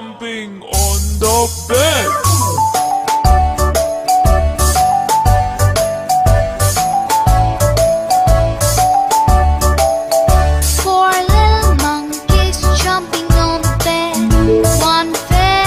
jumping